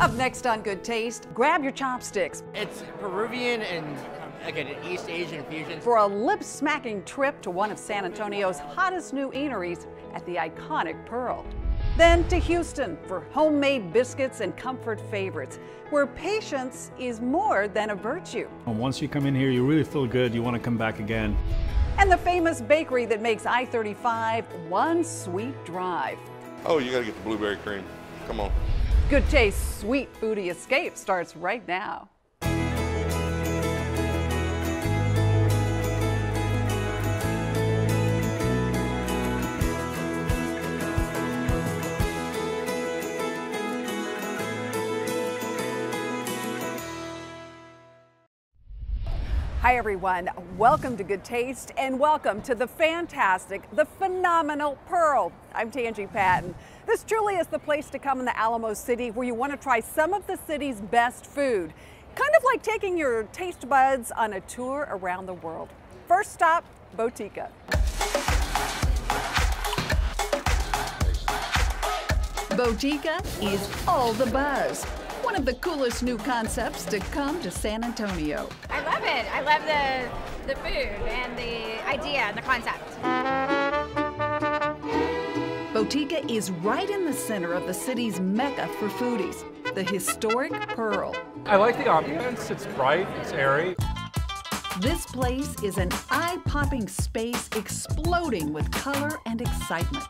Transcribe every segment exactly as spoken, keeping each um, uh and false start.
Up next on Good Taste, grab your chopsticks. It's Peruvian and like an East Asian fusion. For a lip-smacking trip to one of San Antonio's hottest new eateries at the iconic Pearl. Then to Houston for homemade biscuits and comfort favorites, where patience is more than a virtue. Once you come in here, you really feel good. You want to come back again. And the famous bakery that makes I thirty-five one sweet drive. Oh, you got to get the blueberry cream. Come on. Good Taste Sweet Foodie Escape starts right now. Hi everyone, welcome to Good Taste and welcome to the fantastic, the phenomenal Pearl. I'm Tanji Patton. This truly is the place to come in the Alamo City where you want to try some of the city's best food. Kind of like taking your taste buds on a tour around the world. First stop, Botika. Botika is all the buzz. One of the coolest new concepts to come to San Antonio. I love it. I love the, the food and the idea and the concept. Botika is right in the center of the city's mecca for foodies, the historic Pearl. I like the ambiance. It's bright, it's airy. This place is an eye-popping space exploding with color and excitement.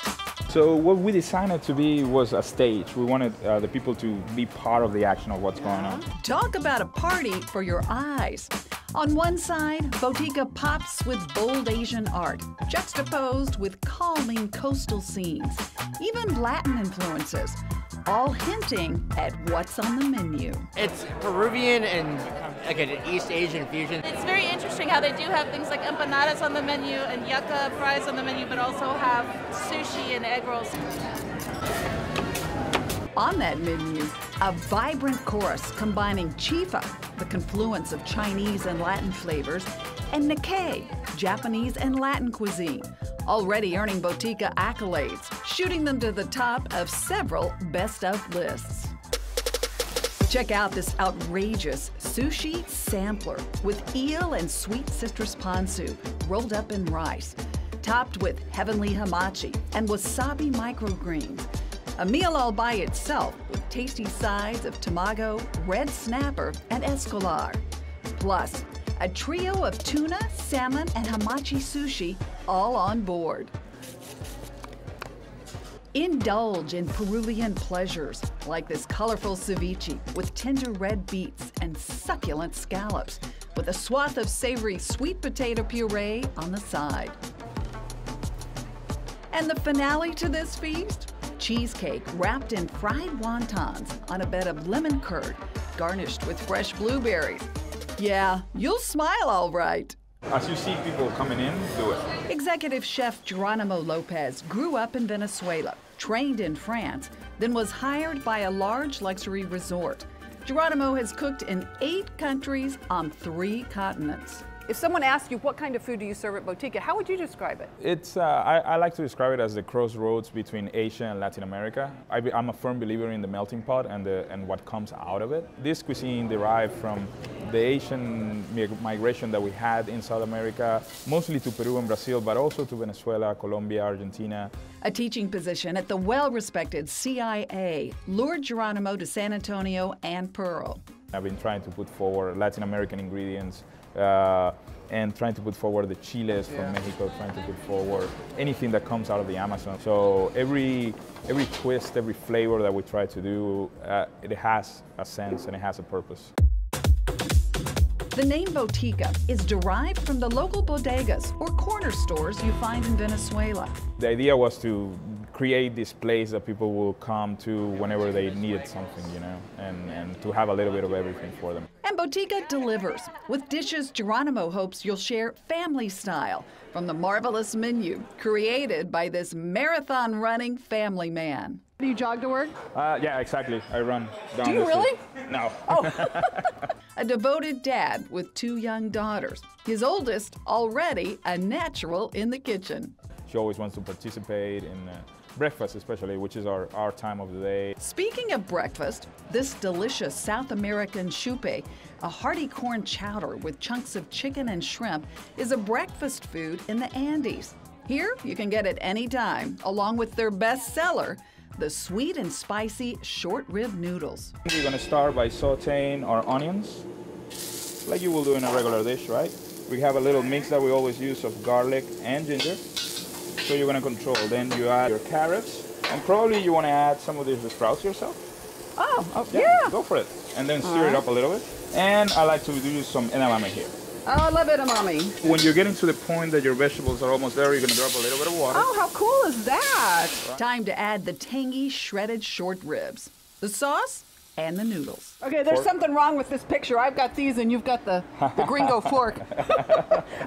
So what we designed to be was a stage. We wanted uh, the people to be part of the action of what's going on. Talk about a party for your eyes. On one side, Botika pops with bold Asian art, juxtaposed with calming coastal scenes, even Latin influences, all hinting at what's on the menu. It's Peruvian and like an East Asian fusion. It's very interesting how they do have things like empanadas on the menu and yuca fries on the menu, but also have sushi and egg rolls. On that menu, a vibrant chorus combining chifa, the confluence of Chinese and Latin flavors, and Nikkei, Japanese and Latin cuisine, already earning Botika accolades, shooting them to the top of several best of lists. Check out this outrageous sushi sampler with eel and sweet citrus ponzu rolled up in rice, topped with heavenly hamachi and wasabi microgreens. A meal all by itself with tasty sides of tamago, red snapper, and escalar. Plus, a trio of tuna, salmon, and hamachi sushi all on board. Indulge in Peruvian pleasures like this colorful ceviche with tender red beets and succulent scallops with a swath of savory sweet potato puree on the side. And the finale to this feast? Cheesecake wrapped in fried wontons on a bed of lemon curd, garnished with fresh blueberries. Yeah, you'll smile all right. As you see people coming in, do it. Executive chef Geronimo Lopez grew up in Venezuela, trained in France, then was hired by a large luxury resort. Geronimo has cooked in eight countries on three continents. If someone asked you what kind of food do you serve at Botika, how would you describe it? It's, uh, I, I like to describe it as the crossroads between Asia and Latin America. I be, I'm a firm believer in the melting pot and, the, and what comes out of it. This cuisine derived from the Asian migration that we had in South America, mostly to Peru and Brazil, but also to Venezuela, Colombia, Argentina. A teaching position at the well-respected C I A lured Geronimo to San Antonio and Pearl. I've been trying to put forward Latin American ingredients, Uh, and trying to put forward the chiles yeah. from Mexico, trying to put forward anything that comes out of the Amazon. So every, every twist, every flavor that we try to do, uh, it has a sense and it has a purpose. The name Botika is derived from the local bodegas or corner stores you find in Venezuela. The idea was to create this place that people will come to whenever they needed something, you know, and, and to have a little bit of everything for them. And Botika delivers with dishes Geronimo hopes you'll share family style from the marvelous menu created by this marathon-running family man. Do you jog to work? Uh, yeah, exactly. I run down. Do you really? Street. No. Oh. A devoted dad with two young daughters, his oldest already a natural in the kitchen. She always wants to participate in uh, breakfast especially, which is our, our time of the day. Speaking of breakfast, this delicious South American chupe, a hearty corn chowder with chunks of chicken and shrimp, is a breakfast food in the Andes. Here, you can get it any time, along with their bestseller, the sweet and spicy short rib noodles. We're going to start by sauteing our onions, like you will do in a regular dish, right? We have a little mix that we always use of garlic and ginger. So you're going to control. Then you add your carrots, and probably you want to add some of these sprouts yourself. Oh, oh yeah, yeah. Go for it. And then stir right. it up a little bit. And I like to do some edamame here. Oh, I love edamame. When you're getting to the point that your vegetables are almost there, you're going to drop a little bit of water. Oh, how cool is that? Right. Time to add the tangy shredded short ribs, the sauce, and the noodles. Okay, there's fork. Something wrong with this picture. I've got these and you've got the, the gringo fork.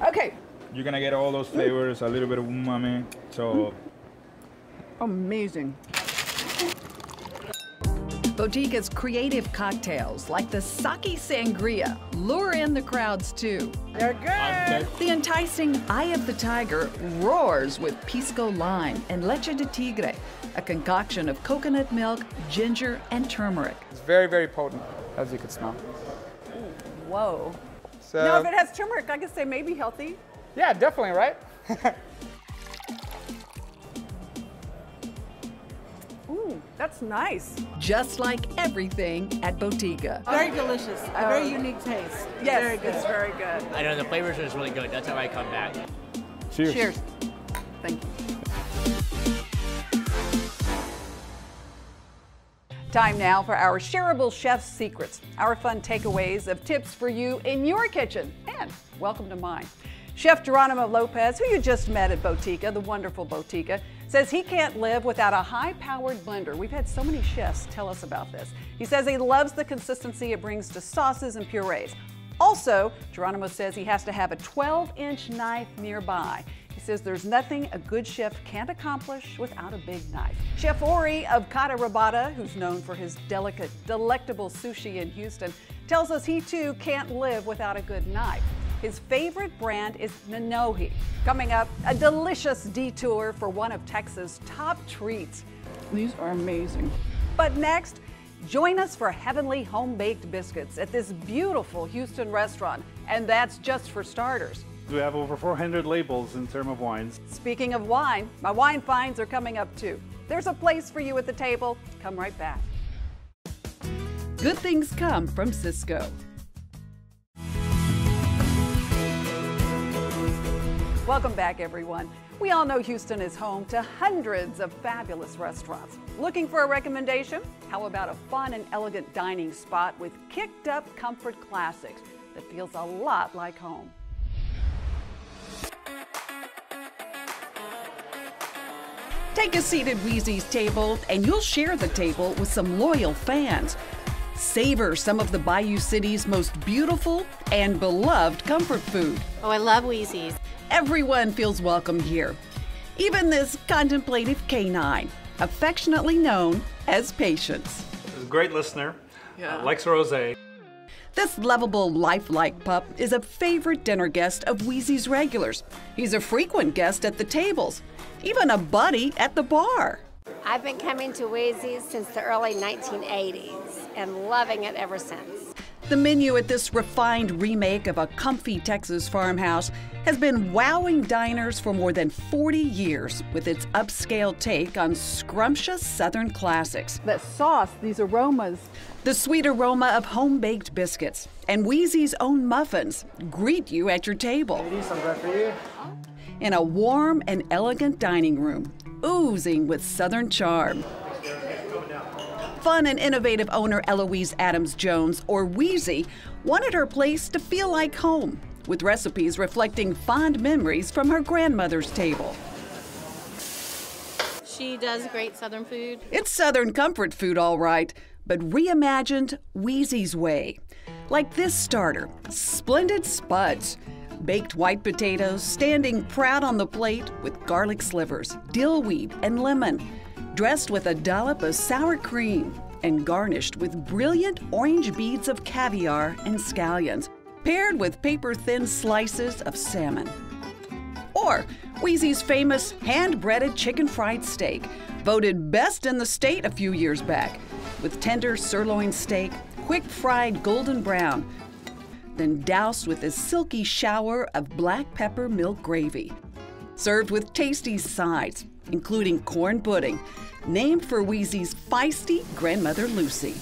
Okay. You're going to get all those flavors, a little bit of umami, so... Amazing. Botika's creative cocktails, like the Sake Sangria, lure in the crowds, too. They're good! The enticing Eye of the Tiger roars with Pisco lime and Leche de Tigre, a concoction of coconut milk, ginger, and turmeric. It's very, very potent, as you can smell. Ooh, whoa. So, now, if it has turmeric, I could say maybe healthy. Yeah, definitely, right? Ooh, that's nice. Just like everything at Botika. Very delicious, a um, very unique taste. Yes, very good. It's very good. I know, the flavors are really good. That's how I come back. Cheers. Cheers. Thank you. Time now for our shareable chef's secrets, our fun takeaways of tips for you in your kitchen, and welcome to mine. Chef Geronimo Lopez, who you just met at Botika, the wonderful Botika, says he can't live without a high-powered blender. We've had so many chefs tell us about this. He says he loves the consistency it brings to sauces and purees. Also, Geronimo says he has to have a twelve inch knife nearby. He says there's nothing a good chef can't accomplish without a big knife. Chef Ori of Kata Rabata, who's known for his delicate, delectable sushi in Houston, tells us he too can't live without a good knife. His favorite brand is Nanohi. Coming up, a delicious detour for one of Texas' top treats. These are amazing. But next, join us for heavenly home-baked biscuits at this beautiful Houston restaurant. And that's just for starters. We have over four hundred labels in terms of wines. Speaking of wine, my wine finds are coming up too. There's a place for you at the table. Come right back. Good things come from Cisco. Welcome back, everyone. We all know Houston is home to hundreds of fabulous restaurants. Looking for a recommendation? How about a fun and elegant dining spot with kicked-up comfort classics that feels a lot like home? Take a seat at Ouisie's table, and you'll share the table with some loyal fans. Savor some of the Bayou City's most beautiful and beloved comfort food. Oh, I love Ouisie's. Everyone feels welcome here, even this contemplative canine, affectionately known as Patience. He's a great listener, yeah. uh, likes rosé. This lovable, lifelike pup is a favorite dinner guest of Ouisie's regulars. He's a frequent guest at the tables, even a buddy at the bar. I've been coming to Ouisie's since the early nineteen eighties and loving it ever since. The menu at this refined remake of a comfy Texas farmhouse has been wowing diners for more than forty years with its upscale take on scrumptious Southern classics. That sauce, these aromas. The sweet aroma of home-baked biscuits and Ouisie's own muffins greet you at your table. In a warm and elegant dining room, oozing with Southern charm. Fun and innovative owner Eloise Adams-Jones, or Ouisie, wanted her place to feel like home, with recipes reflecting fond memories from her grandmother's table. She does great Southern food. It's Southern comfort food, all right, but reimagined Ouisie's way. Like this starter, Splendid Spuds. Baked white potatoes standing proud on the plate with garlic slivers, dill weed, and lemon. Dressed with a dollop of sour cream and garnished with brilliant orange beads of caviar and scallions, paired with paper-thin slices of salmon. Or Ouisie's famous hand-breaded chicken fried steak, voted best in the state a few years back, with tender sirloin steak, quick fried golden brown, then doused with a silky shower of black pepper milk gravy. Served with tasty sides, including corn pudding, named for Ouisie's feisty grandmother Lucy.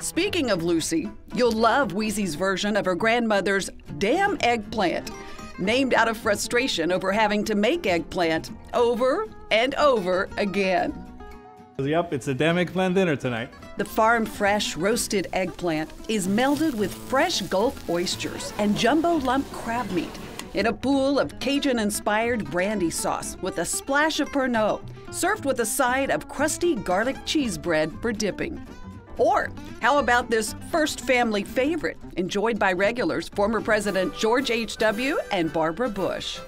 Speaking of Lucy, you'll love Ouisie's version of her grandmother's damn eggplant, named out of frustration over having to make eggplant over and over again. Yep, it's a damn eggplant dinner tonight. The farm fresh roasted eggplant is melded with fresh Gulf oysters and jumbo lump crab meat in a pool of Cajun-inspired brandy sauce with a splash of Pernod, served with a side of crusty garlic cheese bread for dipping. Or how about this first family favorite, enjoyed by regulars, former President George H W and Barbara Bush.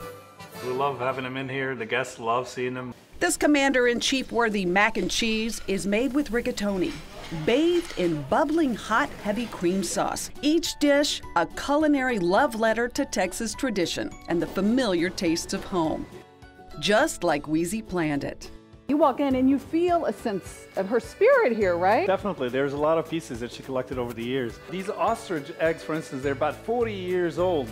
We love having them in here. The guests love seeing them. This Commander-in-Chief worthy mac and cheese is made with rigatoni, bathed in bubbling hot, heavy cream sauce. Each dish, a culinary love letter to Texas tradition and the familiar tastes of home, just like Ouisie planned it. You walk in and you feel a sense of her spirit here, right? Definitely. There's a lot of pieces that she collected over the years. These ostrich eggs, for instance, they're about forty years old.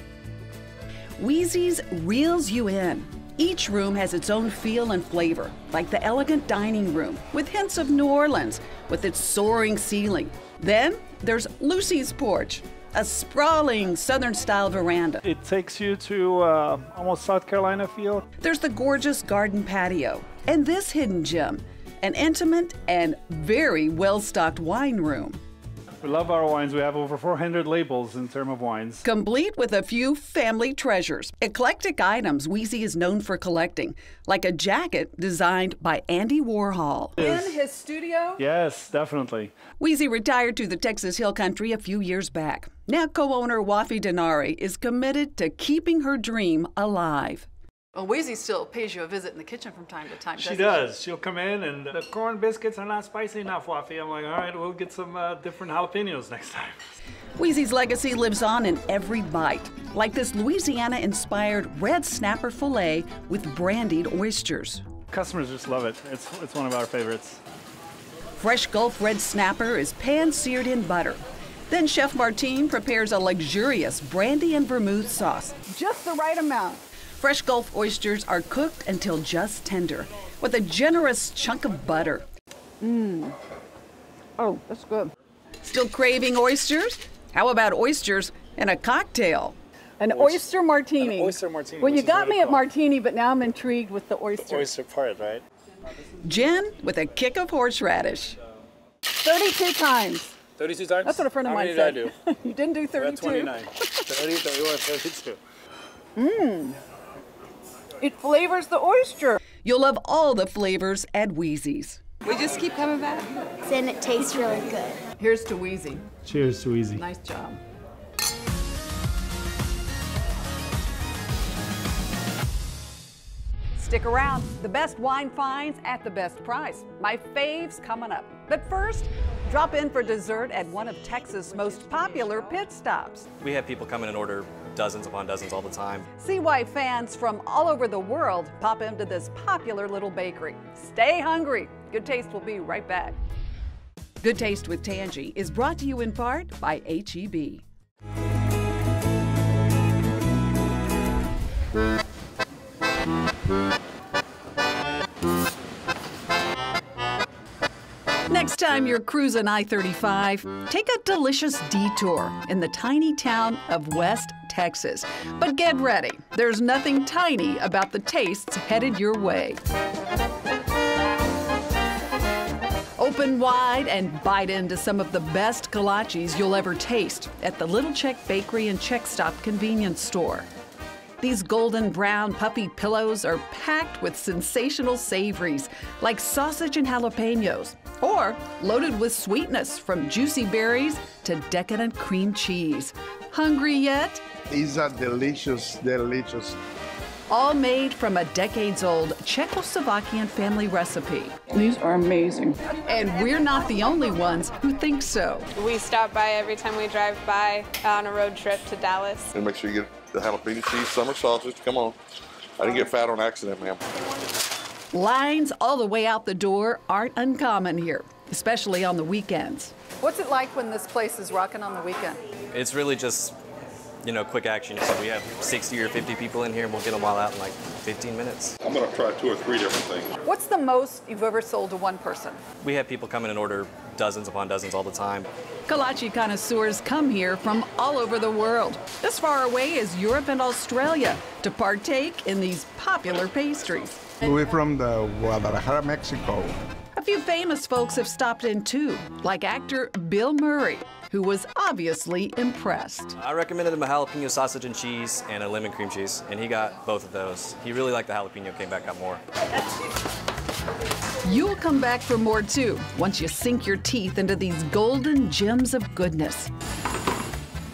Ouisie's reels you in. Each room has its own feel and flavor, like the elegant dining room, with hints of New Orleans, with its soaring ceiling. Then there's Lucy's porch, a sprawling Southern-style veranda. It takes you to uh, almost South Carolina feel. There's the gorgeous garden patio, and this hidden gem, an intimate and very well-stocked wine room. We love our wines. We have over four hundred labels in terms of wines. Complete with a few family treasures. Eclectic items Ouisie is known for collecting, like a jacket designed by Andy Warhol. Yes. In his studio? Yes, definitely. Ouisie retired to the Texas Hill Country a few years back. Now co-owner Waffi Denari is committed to keeping her dream alive. Well, Ouisie still pays you a visit in the kitchen from time to time, doesn't she? does. She? She'll come in, and the corn biscuits are not spicy enough, Waffi. I'm like, all right, we'll get some uh, different jalapenos next time. Ouisie's legacy lives on in every bite, like this Louisiana-inspired red snapper filet with brandied oysters. Customers just love it. It's, it's one of our favorites. Fresh Gulf red snapper is pan-seared in butter. Then Chef Martine prepares a luxurious brandy and vermouth sauce. Just the right amount. Fresh Gulf oysters are cooked until just tender, with a generous chunk of butter. Mmm. Oh, that's good. Still craving oysters? How about oysters and a cocktail? An oyster, oyster martini. An oyster martini. Well, you got me at martini, but now I'm intrigued with the oyster. The oyster part, right? Gin with a kick of horseradish. thirty-two times. thirty-two times? That's what a friend of mine said. How many did I do? You didn't do thirty-two. We're at twenty-nine. thirty, thirty-one, thirty-two. Mmm. It flavors the oyster. You'll love all the flavors at Ouisie's. We just keep coming back. And it tastes really good. Here's to Ouisie. Cheers to Ouisie. Nice job. Stick around. The best wine finds at the best price. My faves coming up. But first, drop in for dessert at one of Texas' most popular pit stops. We have people come in and order dozens upon dozens all the time. See why fans from all over the world pop into this popular little bakery. Stay hungry. Good Taste will be right back. Good Taste with Tanji is brought to you in part by H E B. Next time you're cruising I thirty-five, take a delicious detour in the tiny town of West Texas. But get ready, there's nothing tiny about the tastes headed your way. Open wide and bite into some of the best kolaches you'll ever taste at the Little Czech Bakery and Czech Stop convenience store. These golden brown puffy pillows are packed with sensational savories like sausage and jalapenos, or loaded with sweetness from juicy berries to decadent cream cheese. Hungry yet? These are delicious, delicious. All made from a decades-old Czechoslovakian family recipe. These are amazing. And we're not the only ones who think so. We stop by every time we drive by on a road trip to Dallas. And make sure you get the jalapeno cheese, summer sausage, come on. I didn't get fat on accident, ma'am. Lines all the way out the door aren't uncommon here, especially on the weekends. What's it like when this place is rocking on the weekend? It's really just, you know, quick action. So we have sixty or fifty people in here, and we'll get them all out in like fifteen minutes. I'm going to try two or three different things. What's the most you've ever sold to one person? We have people come in and order dozens upon dozens all the time. Kolache connoisseurs come here from all over the world, as far away as Europe and Australia, to partake in these popular pastries. We're from the Guadalajara, Mexico. A few famous folks have stopped in too, like actor Bill Murray, who was obviously impressed. I recommended him a jalapeno sausage and cheese and a lemon cream cheese, and he got both of those. He really liked the jalapeno, came back, got more. You'll come back for more too, once you sink your teeth into these golden gems of goodness.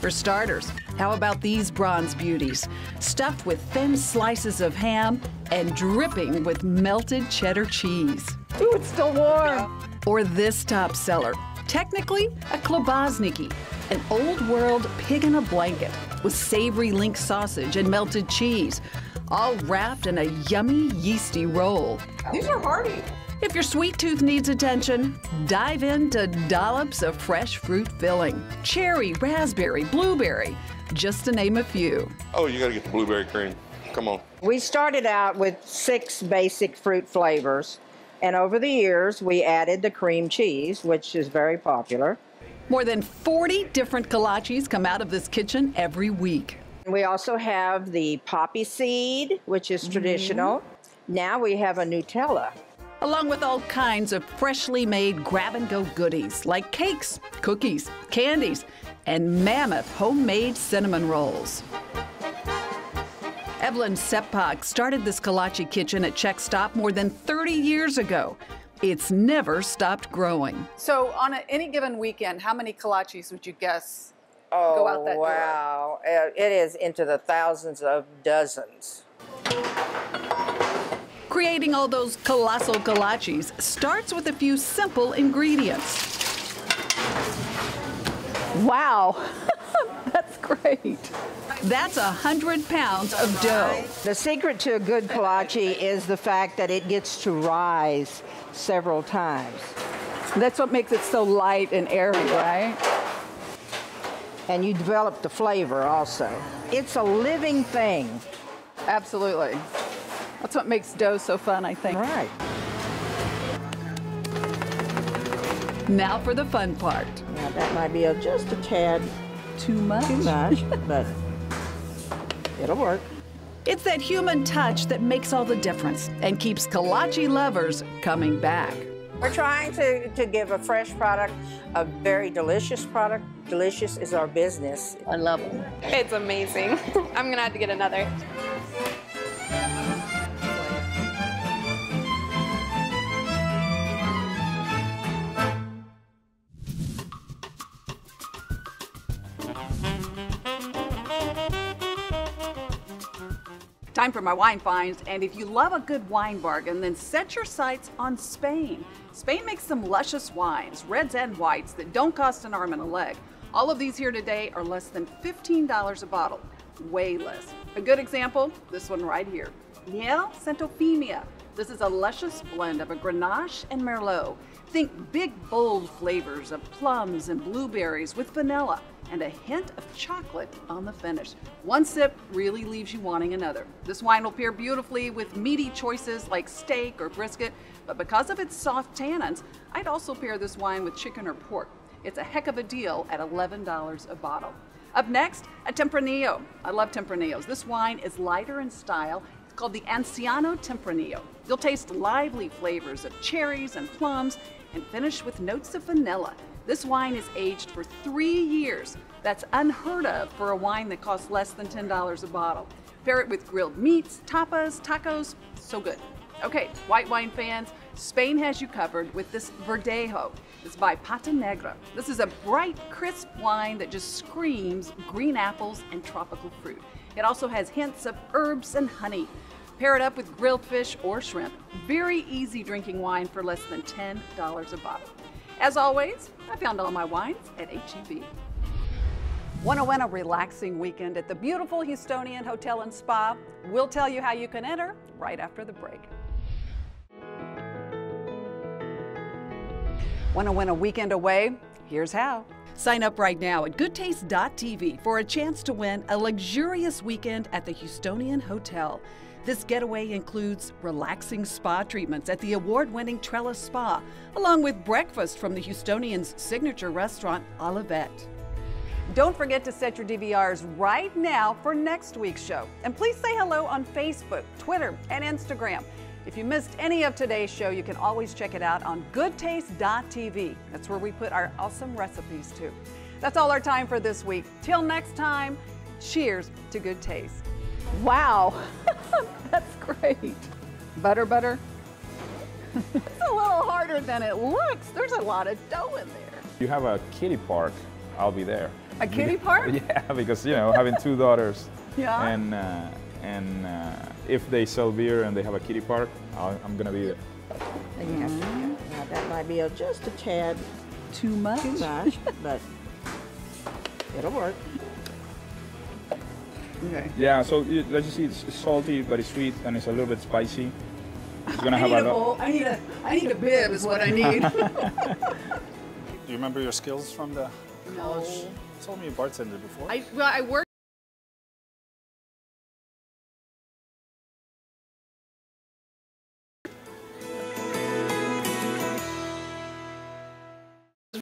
For starters, how about these bronze beauties, stuffed with thin slices of ham and dripping with melted cheddar cheese? Ooh, it's still warm. Or this top seller, technically a klobásníky, an old-world pig in a blanket with savory link sausage and melted cheese, all wrapped in a yummy, yeasty roll. These are hearty. If your sweet tooth needs attention, dive into dollops of fresh fruit filling. Cherry, raspberry, blueberry, just to name a few. Oh, you gotta get the blueberry cream. Come on. We started out with six basic fruit flavors, and over the years, we added the cream cheese, which is very popular. More than forty different kolaches come out of this kitchen every week. We also have the poppy seed, which is traditional. Mm-hmm. Now we have a Nutella, along with all kinds of freshly made grab-and-go goodies like cakes, cookies, candies, and mammoth homemade cinnamon rolls. Evelyn Seppak started this kolache kitchen at Czech Stop more than thirty years ago. It's never stopped growing. So on a, any given weekend, how many kolaches would you guess oh, go out that wow. door? Oh, wow. It is into the thousands of dozens. Creating all those colossal kolaches starts with a few simple ingredients. Wow, that's great. That's a hundred pounds of dough. The secret to a good kolache is the fact that it gets to rise several times. That's what makes it so light and airy, right? And you develop the flavor also. It's a living thing. Absolutely. That's what makes dough so fun, I think. Right. Now for the fun part. Now that might be a, just a tad too much, too much but it'll work. It's that human touch that makes all the difference and keeps kolache lovers coming back. We're trying to, to give a fresh product, a very delicious product. Delicious is our business. I love it. It's amazing. I'm going to have to get another. Time for my wine finds, and if you love a good wine bargain, then set your sights on Spain. Spain makes some luscious wines, reds and whites, that don't cost an arm and a leg. All of these here today are less than fifteen dollars a bottle, way less. A good example, this one right here, Miel Centofemia. This is a luscious blend of a Grenache and Merlot. Think big, bold flavors of plums and blueberries with vanilla and a hint of chocolate on the finish. One sip really leaves you wanting another. This wine will pair beautifully with meaty choices like steak or brisket, but because of its soft tannins, I'd also pair this wine with chicken or pork. It's a heck of a deal at eleven dollars a bottle. Up next, a Tempranillo. I love Tempranillos. This wine is lighter in style. It's called the Anciano Tempranillo. You'll taste lively flavors of cherries and plums and finish with notes of vanilla. This wine is aged for three years. That's unheard of for a wine that costs less than ten dollars a bottle. Pair it with grilled meats, tapas, tacos, so good. Okay, white wine fans, Spain has you covered with this Verdejo. It's by Pata Negra. This is a bright, crisp wine that just screams green apples and tropical fruit. It also has hints of herbs and honey. Pair it up with grilled fish or shrimp. Very easy drinking wine for less than ten dollars a bottle. As always, I found all my wines at H E B. Want to win a relaxing weekend at the beautiful Houstonian Hotel and Spa? We'll tell you how you can enter right after the break. Want to win a weekend away? Here's how. Sign up right now at good taste dot t v for a chance to win a luxurious weekend at the Houstonian Hotel. This getaway includes relaxing spa treatments at the award-winning Trellis Spa, along with breakfast from the Houstonian's signature restaurant, Olivette. Don't forget to set your D V Rs right now for next week's show. And please say hello on Facebook, Twitter, and Instagram. If you missed any of today's show, you can always check it out on good taste dot t v. That's where we put our awesome recipes too. That's all our time for this week. Till next time, cheers to good taste. Wow, that's great. Butter, butter. It's a little harder than it looks. There's a lot of dough in there. You have a kiddie park, I'll be there. A kiddie park? Yeah, because, you know, having two daughters. Yeah. And, uh, and uh, if they sell beer and they have a kiddie park, I'll, I'm going to be there. Yeah. Mm. Now that might be just a tad too much, too much but it'll work. Okay. Yeah, so it, let's just see, it's salty, but it's sweet, and it's a little bit spicy. It's gonna I have need a bowl. I need a, I need a bib is what I need. Do you remember your skills from the college? No. You told me a bartender before. I, well, I worked.